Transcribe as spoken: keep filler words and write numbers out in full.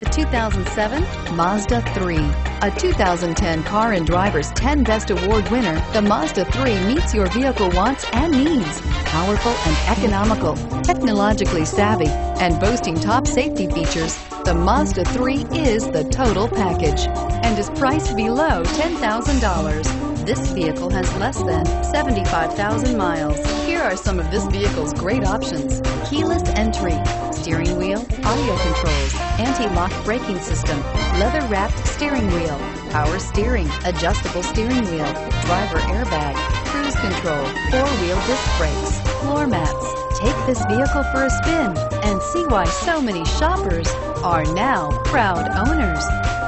The two thousand seven Mazda three. A two thousand ten Car and Driver's ten Best Award winner, the Mazda three meets your vehicle wants and needs. Powerful and economical, technologically savvy, and boasting top safety features, the Mazda three is the total package and is priced below ten thousand dollars. This vehicle has less than seventy-five thousand miles. Here are some of this vehicle's great options: keyless entry, steering wheel audio controls, anti-lock braking system, leather-wrapped steering wheel, power steering, adjustable steering wheel, driver airbag, cruise control, four-wheel disc brakes, floor mats. Take this vehicle for a spin and see why so many shoppers are now proud owners.